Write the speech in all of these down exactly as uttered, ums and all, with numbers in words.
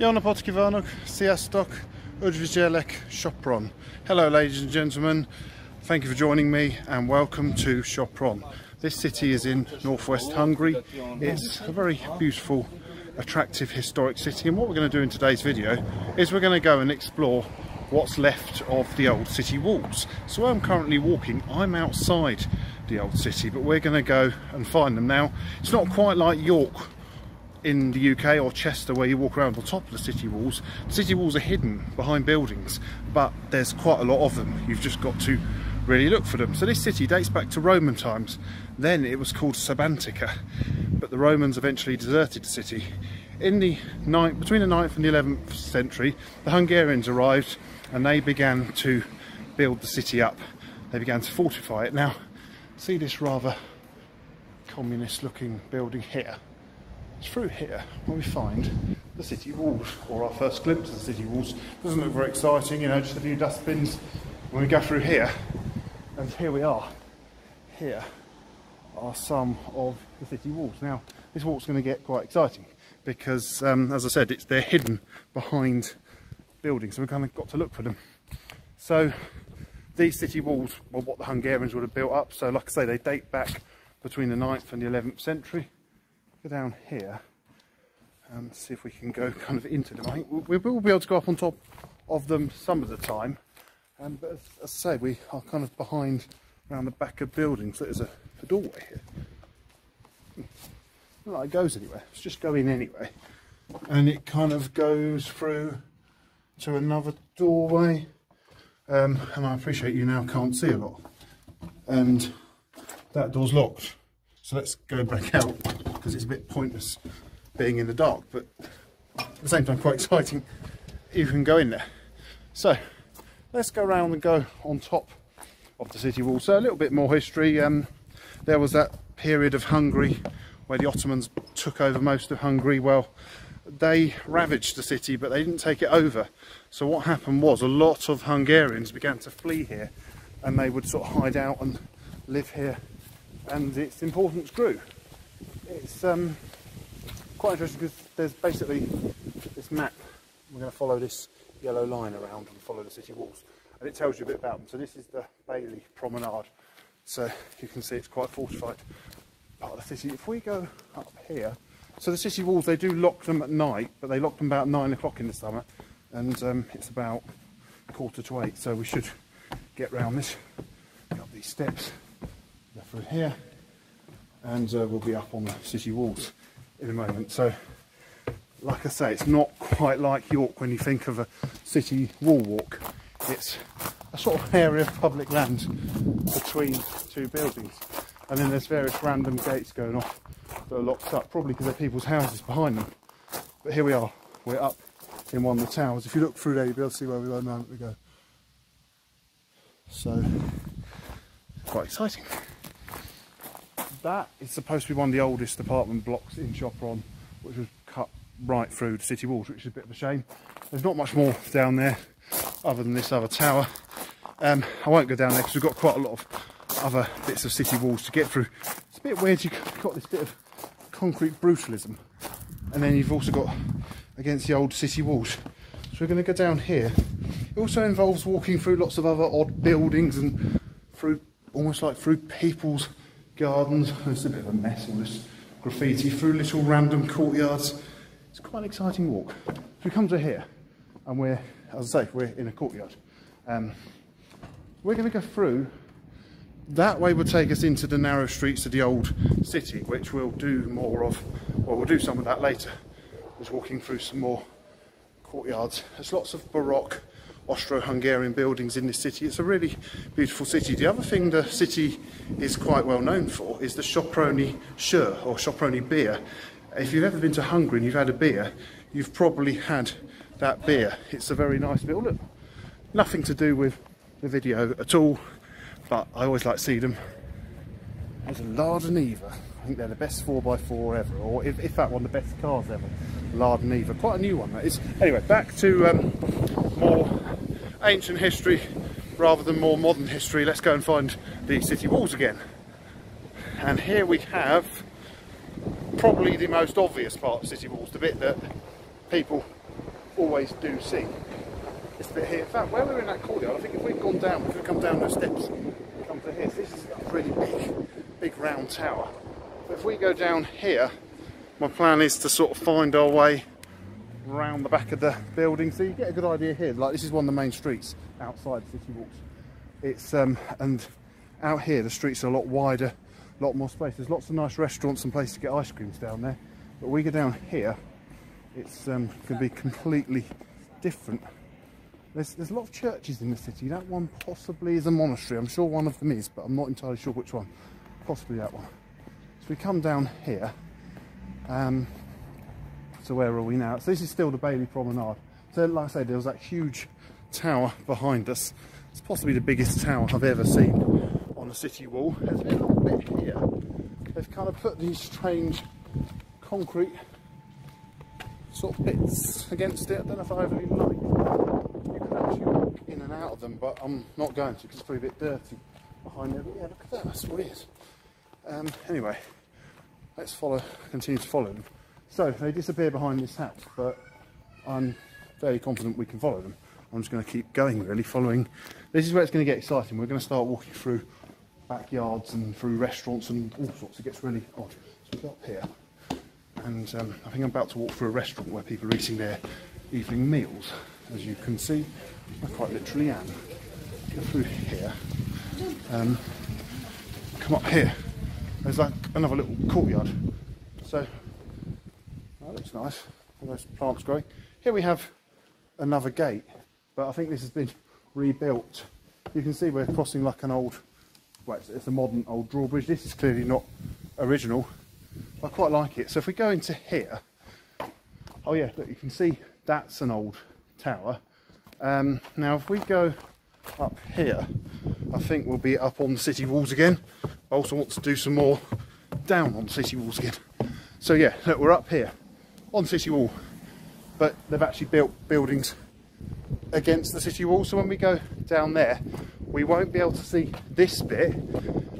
Ja na podskiwanych, sziasztok, odwiedzielek, Sopron. Hello ladies and gentlemen, thank you for joining me and welcome to Sopron. This city is in northwest Hungary. It's a very beautiful, attractive historic city, and what we're going to do in today's video is we're going to go and explore what's left of the old city walls. So where I'm currently walking, I'm outside the old city, but we're going to go and find them. Now, it's not quite like York in the U K or Chester where you walk around the top of the city walls. The city walls are hidden behind buildings, but there's quite a lot of them. You've just got to really look for them. So this city dates back to Roman times. Then it was called Sabantica, but the Romans eventually deserted the city. In the ninth, between the ninth and the eleventh century, the Hungarians arrived and they began to build the city up. They began to fortify it. Now, see this rather communist looking building here. Through here, where we find the city walls, or our first glimpse of the city walls. Doesn't look very exciting, you know, just a few dustbins. When we go through here, and here we are. Here are some of the city walls. Now, this walk's going to get quite exciting because, um, as I said, it's they're hidden behind buildings, so we've kind of got to look for them. So, these city walls were what the Hungarians would have built up. So, like I say, they date back between the ninth and the eleventh century. Go down here and see if we can go kind of into them. I think we will be able to go up on top of them some of the time, um, but as I say, we are kind of behind around the back of buildings. So there's a, a doorway here. Hmm. Not like it goes anywhere. Let's just go in anyway. And it kind of goes through to another doorway, um, and I appreciate you now can't see a lot. And that door's locked. So let's go back out, because it's a bit pointless being in the dark, but at the same time quite exciting. You can go in there. So let's go around and go on top of the city wall. So a little bit more history. Um, there was that period of Hungary where the Ottomans took over most of Hungary. Well, they ravaged the city, but they didn't take it over. So what happened was a lot of Hungarians began to flee here, and they would sort of hide out and live here, and its importance grew. It's um, quite interesting because there's basically this map. We're going to follow this yellow line around and follow the city walls, and it tells you a bit about them. So this is the Bailey Promenade, so you can see it's quite fortified part of the city. If we go up here, so the city walls, they do lock them at night, but they lock them about nine o'clock in the summer, and um, it's about quarter to eight, so we should get round this, get up these steps, go through here, and uh, we'll be up on the city walls in a moment. So like I say, it's not quite like York when you think of a city wall walk. It's a sort of area of public land between two buildings, and then there's various random gates going off that are locked up, probably because they're people's houses behind them. But here we are, we're up in one of the towers. If you look through there, you'll be able to see where we were a moment ago. So quite exciting. That is supposed to be one of the oldest apartment blocks in Sopron, which was cut right through the city walls, which is a bit of a shame. There's not much more down there other than this other tower. Um, I won't go down there because we've got quite a lot of other bits of city walls to get through. It's a bit weird, you've got this bit of concrete brutalism, and then you've also got against the old city walls. So we're going to go down here. It also involves walking through lots of other odd buildings and through, almost like through people's gardens. It's a bit of a mess, all this graffiti, through little random courtyards. It's quite an exciting walk. So we come to here, and we're, as I say, we're in a courtyard. Um, we're going to go through. That way will take us into the narrow streets of the old city, which we'll do more of, or we'll do some of that later. Just walking through some more courtyards. There's lots of Baroque Austro-Hungarian buildings in this city. It's a really beautiful city. The other thing the city is quite well known for is the Soproni Sör, or Soproni beer. If you've ever been to Hungary and you've had a beer, you've probably had that beer. It's a very nice beer. Look, nothing to do with the video at all, but I always like to see them. There's a Lardoniva. I think they're the best four by four ever, or if, if that one, the best cars ever. Lardoniva, quite a new one that is. Anyway, back to um, more ancient history rather than more modern history. Let's go and find the city walls again. And here we have probably the most obvious part of city walls, the bit that people always do see. This bit here, in fact, where we were in that courtyard, I think if we'd gone down, we could have come down those steps, come to here. So this is a really big, big round tower. But if we go down here, my plan is to sort of find our way round the back of the building. So you get a good idea here. Like, this is one of the main streets outside City Walks. It's um and out here the streets are a lot wider, a lot more space. There's lots of nice restaurants and places to get ice creams down there. But we go down here, it's um gonna be completely different. There's there's a lot of churches in the city. That one possibly is a monastery. I'm sure one of them is, but I'm not entirely sure which one. Possibly that one. So we come down here. Um so where are we now? So this is still the Bailey Promenade. So like I said, there was that huge tower behind us. It's possibly the biggest tower I've ever seen on a city wall. There's a little bit here. They've kind of put these strange concrete sort of bits against it. I don't know if I overly like it. You can actually walk in and out of them, but I'm not going to because it's probably a bit dirty behind there. But yeah, look at that, that's weird. Um, anyway, let's follow, continue to follow them. So they disappear behind this house, but I'm fairly confident we can follow them. I'm just going to keep going, really, following. This is where it's going to get exciting. We're going to start walking through backyards and through restaurants and all sorts. It gets really odd. So we're up here, and um, I think I'm about to walk through a restaurant where people are eating their evening meals. As you can see, I quite literally am. Go through here. Um, come up here. There's like another little courtyard. So that looks nice. All those plants growing. Here we have another gate. But I think this has been rebuilt. You can see we're crossing like an old, well, it's a modern old drawbridge. This is clearly not original, but I quite like it. So if we go into here, oh yeah, look, you can see that's an old tower. Um, now if we go up here, I think we'll be up on the city walls again. I also want to do some more down on city walls again. So yeah, look, we're up here on city wall, but they've actually built buildings against the city wall, so when we go down there we won't be able to see this bit,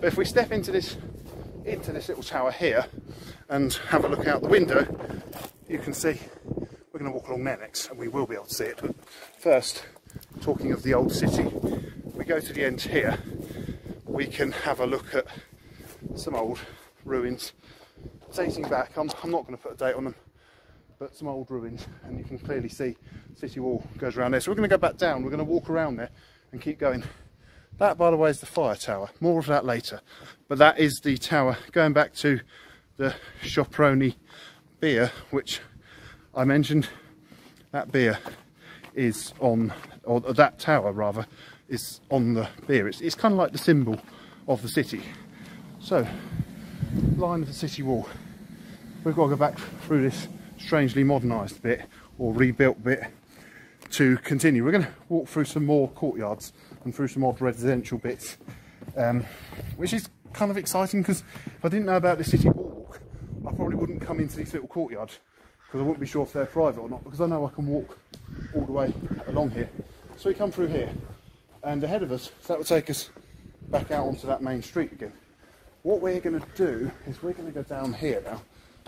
but if we step into this into this little tower here and have a look out the window, you can see we're going to walk along there next and we will be able to see it. But first, talking of the old city, we go to the end here, we can have a look at some old ruins dating back, I'm, I'm not going to put a date on them, but some old ruins, and you can clearly see city wall goes around there. So we're going to go back down, we're going to walk around there and keep going. That, by the way, is the fire tower, more of that later, but that is the tower going back to the Choproni beer, which I mentioned. That beer is on, or that tower rather, is on the beer. It's, it's kind of like the symbol of the city. So, line of the city wall. We've got to go back through this strangely modernised bit or rebuilt bit to continue. We're going to walk through some more courtyards and through some odd residential bits, um, which is kind of exciting, because if I didn't know about the city walk, I probably wouldn't come into these little courtyards because I wouldn't be sure if they're private or not, because I know I can walk all the way along here. So we come through here and ahead of us, so that will take us back out onto that main street again. What we're going to do is we're going to go down here now.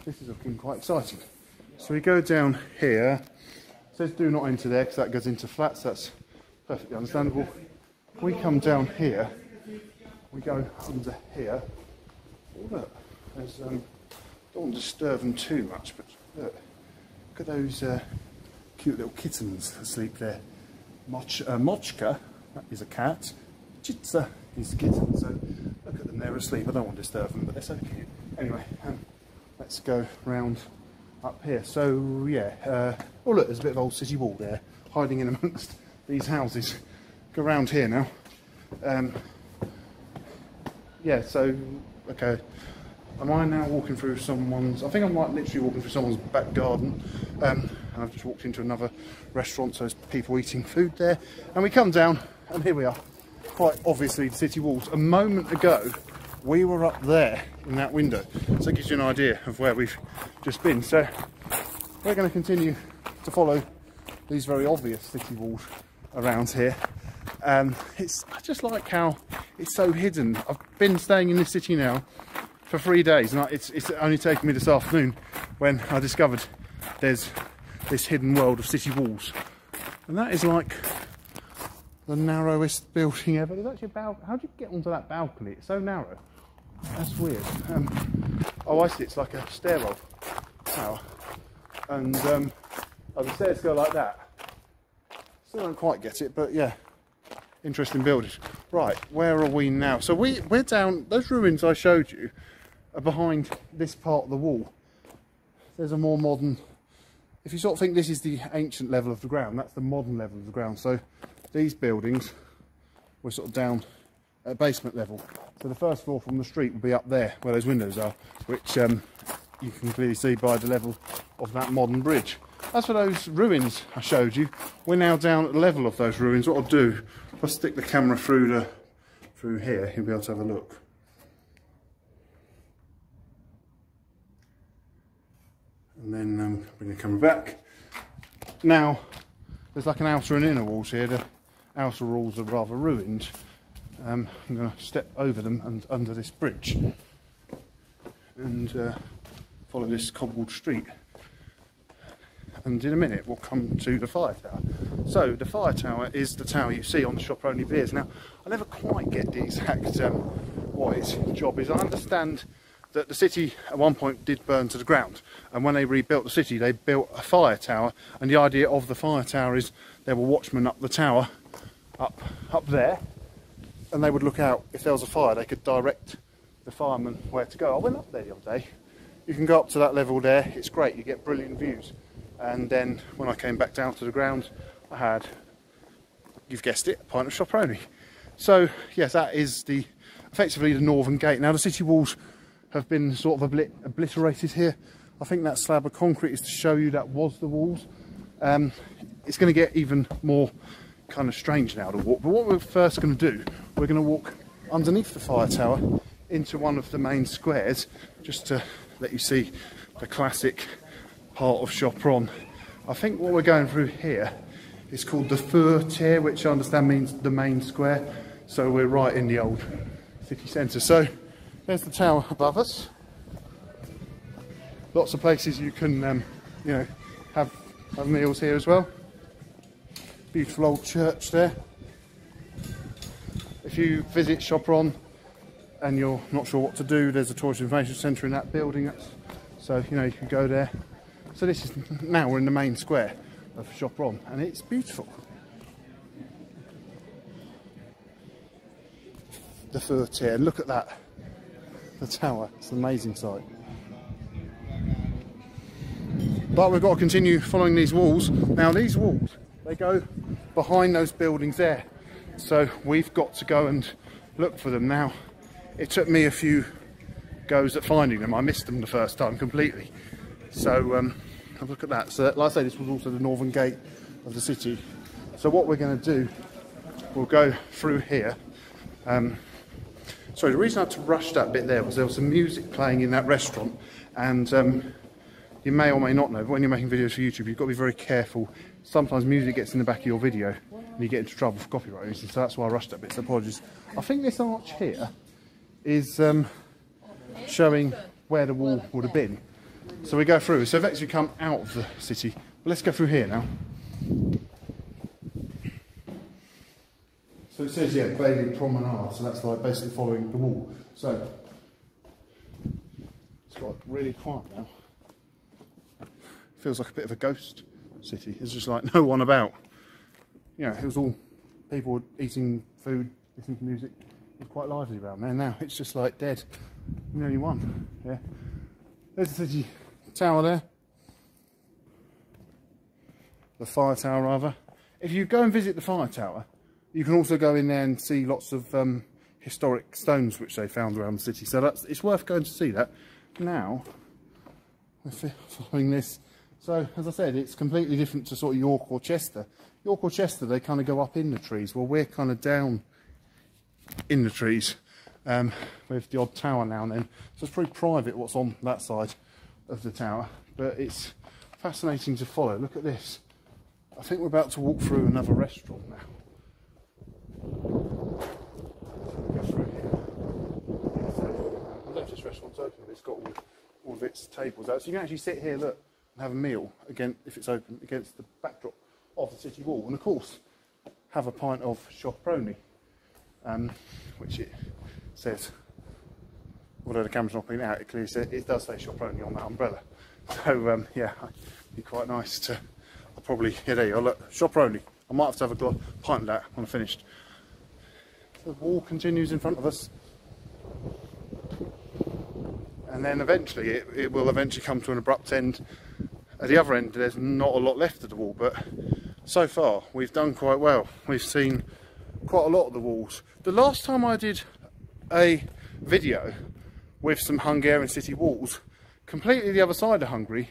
This is looking quite exciting. So we go down here, it says do not enter there because that goes into flats, that's perfectly understandable. We come down here, we go under here. Oh, look, there's, um, don't want to disturb them too much, but look, look at those uh, cute little kittens asleep there. Moch, uh, Mochka, that is a cat, Chitsa is a kitten, so look at them, they're asleep. I don't want to disturb them, but they're so cute. Anyway, um, let's go round up here. So yeah, uh, oh look, there's a bit of old city wall there, hiding in amongst these houses. Go round here now. Um, yeah, so, okay, am I now walking through someone's, I think I'm like literally walking through someone's back garden, um, and I've just walked into another restaurant, so there's people eating food there, and we come down, and here we are, quite obviously the city walls. A moment ago, we were up there in that window, so it gives you an idea of where we've just been. So we're going to continue to follow these very obvious city walls around here. Um, it's I just like how it's so hidden. I've been staying in this city now for three days, and I, it's, it's only taken me this afternoon when I discovered there's this hidden world of city walls. And that is like the narrowest building ever. There's actually a balcony. How do you get onto that balcony? It's so narrow. That's weird. Um, oh, I see. It's like a stairwell tower. And um, oh, the stairs go like that. Still don't quite get it, but yeah. Interesting building. Right, where are we now? So we, we're down, those ruins I showed you are behind this part of the wall. There's a more modern, if you sort of think this is the ancient level of the ground, that's the modern level of the ground. So these buildings were sort of down at basement level. So the first floor from the street would be up there where those windows are, which um, you can clearly see by the level of that modern bridge. As for those ruins I showed you, we're now down at the level of those ruins. What I'll do, I'll stick the camera through the through here, you'll be able to have a look. And then um, bring the camera back. Now, there's like an outer and inner walls here. The outer walls are rather ruined. Um, I'm going to step over them and under this bridge and uh, follow this cobbled street. And in a minute we'll come to the fire tower. So the fire tower is the tower you see on the Shopper Only Piers. Now I never quite get the exact um, what its job is. I understand that the city at one point did burn to the ground, and when they rebuilt the city they built a fire tower, and the idea of the fire tower is there were watchmen up the tower up up there, and they would look out. If there was a fire they could direct the firemen where to go. I went up there the other day. You can go up to that level there, it's great, you get brilliant views. And then when I came back down to the ground, I had, you've guessed it, a pint of Shopperoni. So yes, that is the effectively the northern gate. Now the city walls have been sort of obli obliterated here. I think that slab of concrete is to show you that was the walls. Um, it's going to get even more kind of strange now to walk. But what we're first going to do, we're going to walk underneath the fire tower into one of the main squares, just to let you see the classic part of Shopper On. I think what we're going through here is called the Furtier, which I understand means the main square. So we're right in the old city centre. So there's the tower above us. Lots of places you can, um, you know, have, have meals here as well. Beautiful old church there. If you visit Shopper On and you're not sure what to do, there's a tourist information centre in that building. That's, so, you know, you can go there. So this is, now we're in the main square of Shopper On, and it's beautiful. The Furtier, look at that, the tower, it's an amazing sight. But we've got to continue following these walls. Now these walls, they go behind those buildings there. So we've got to go and look for them. Now, it took me a few goes at finding them. I missed them the first time completely. So um, have a look at that. So like I say, this was also the northern gate of the city. So what we're going to do, we'll go through here. Um, sorry, the reason I had to rush that bit there was there was some music playing in that restaurant, and um, you may or may not know, but when you're making videos for YouTube, you've got to be very careful. Sometimes music gets in the back of your video and you get into trouble for copyright reasons, so that's why I rushed that bit, so apologies. I think this arch here is um, showing where the wall would have been. So we go through, so effectively come out of the city. But let's go through here now. So it says, yeah, Bailey Promenade, so that's like basically following the wall. So, it's got really quiet now. Feels like a bit of a ghost city. There's just like no one about. You know, it was all people eating food, listening to music. It was quite lively around there. Now it's just like dead. I'm the only one, yeah. There's the city tower there, the fire tower rather. If you go and visit the fire tower, you can also go in there and see lots of um, historic stones which they found around the city. So that's, it's worth going to see that. Now, we're following this. So as I said, it's completely different to sort of York or Chester. York or Chester, they kind of go up in the trees. Well, we're kind of down in the trees. Um, with the odd tower now and then, so it's pretty private what's on that side of the tower, but it's fascinating to follow. Look at this. I think we're about to walk through another restaurant now. Go through here. I left this restaurant's open, but it's got all, all of its tables out, so you can actually sit here, look, and have a meal, again, if it's open, against the backdrop of the city wall. And of course, have a pint of Schoproni, um, which it says, although the camera's not been out, it clearly says, it does say Schoproni on that umbrella. So um, yeah, it'd be quite nice to, I'll probably, yeah, there you are, look, Schoproni. I might have to have a pint of that when I'm finished. The wall continues in front of us, and then eventually it, it will eventually come to an abrupt end. At the other end there's not a lot left of the wall, but so far we've done quite well. We've seen quite a lot of the walls. The last time I did a video with some Hungarian city walls, completely the other side of Hungary,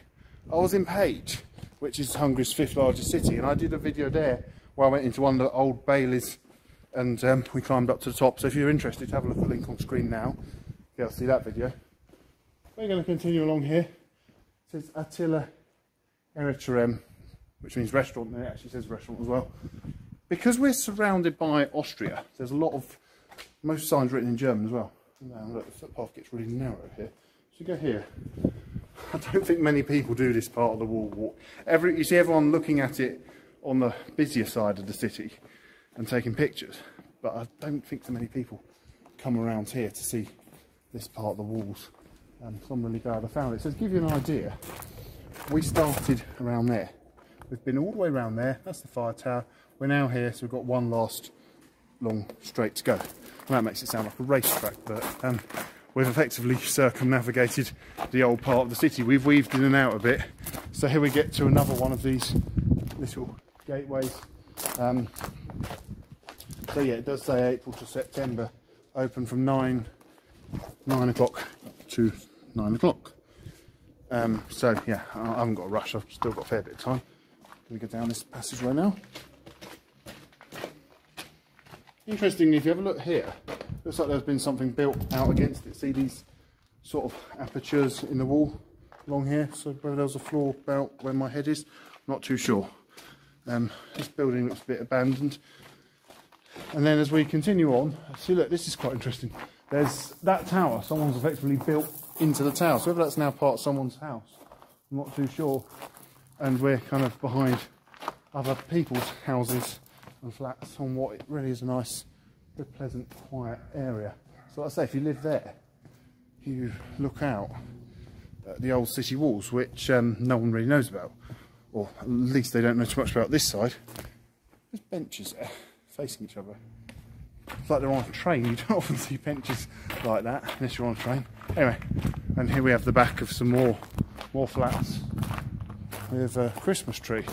I was in Pécs, which is Hungary's fifth largest city, and I did a video there where I went into one of the old baileys, and um, we climbed up to the top. So if you're interested, have a look at the link on screen now. You'll see that video. We're going to continue along here. It says Attila Ereterem, which means restaurant, and it actually says restaurant as well. Because we're surrounded by Austria, there's a lot of, most signs written in German as well. Now look, the footpath gets really narrow here. So go here. I don't think many people do this part of the wall walk. Every, you see everyone looking at it on the busier side of the city and taking pictures, but I don't think so many people come around here to see this part of the walls. And so I'm really glad I found it. So to give you an idea, we started around there. We've been all the way around there, that's the fire tower. We're now here, so we've got one last long straight to go. Well, that makes it sound like a racetrack, but um, we've effectively circumnavigated the old part of the city. We've weaved in and out a bit. So here we get to another one of these little gateways. Um, so yeah, it does say April to September, open from nine, nine o'clock to nine o'clock. Um, so yeah, I haven't got a rush. I've still got a fair bit of time. Gonna go down this passageway now. Interestingly, if you have a look here, looks like there's been something built out against it. See these sort of apertures in the wall along here. So whether there's a floor about where my head is, I'm not too sure. Um, this building looks a bit abandoned. And then as we continue on, see, look, this is quite interesting. There's that tower, someone's effectively built into the tower. So whether that's now part of someone's house, I'm not too sure. And we're kind of behind other people's houses and flats on what it really is a nice, good, pleasant, quiet area. So like I say, if you live there, you look out at the old city walls, which um, no one really knows about. Or at least they don't know too much about this side. There's benches there, facing each other. It's like they're on a train. You don't often see benches like that, unless you're on a train. Anyway, and here we have the back of some more, more flats with a Christmas tree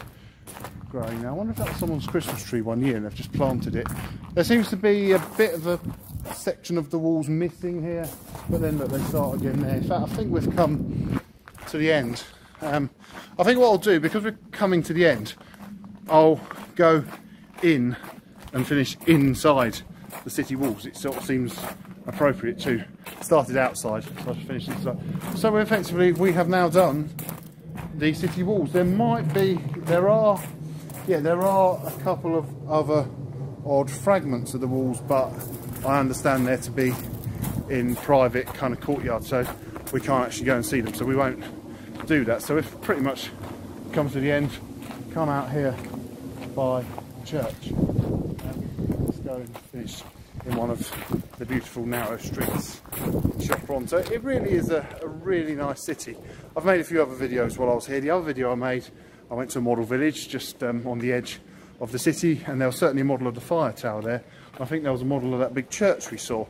growing now. I wonder if that was someone's Christmas tree one year and they've just planted it. There seems to be a bit of a section of the walls missing here, but then look, they start again there. In fact, I think we've come to the end. Um, I think what I'll do, because we're coming to the end, I'll go in and finish inside the city walls. It sort of seems appropriate to started outside, so I should finish inside. So effectively, we have now done the city walls. There might be, there are, yeah, there are a couple of other odd fragments of the walls, but I understand they're to be in private kind of courtyard, so we can't actually go and see them. So we won't do that. So we've pretty much come to the end. Come out here by church. And let's go and finish in one of the beautiful narrow streets in Sopron. So it really is a, a really nice city. I've made a few other videos while I was here. The other video I made, I went to a model village just um, on the edge of the city, and there was certainly a model of the fire tower there. I think there was a model of that big church we saw,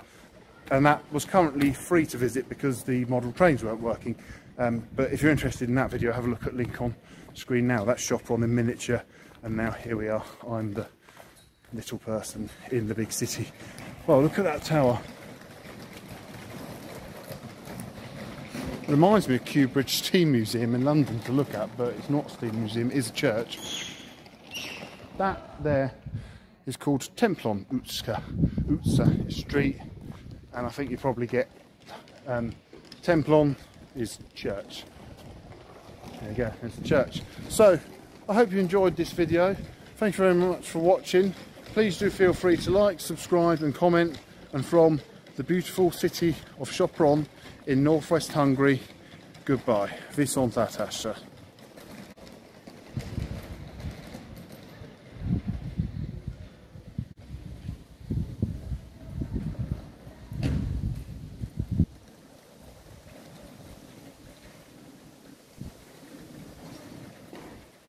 and that was currently free to visit because the model trains weren't working. Um, but if you're interested in that video, have a look at link on screen now. That's Sopron in miniature, and now here we are. I'm the little person in the big city. Well, look at that tower. Reminds me of Kew Bridge Steam Museum in London to look at, but it's not a steam museum, it's a church. That there is called Templon Utca, Utca Street, and I think you probably get um, Templon is church. There you go, there's the church. So I hope you enjoyed this video. Thank you very much for watching. Please do feel free to like, subscribe and comment. And from the beautiful city of Sopron in northwest Hungary, goodbye. Viszontlátásra.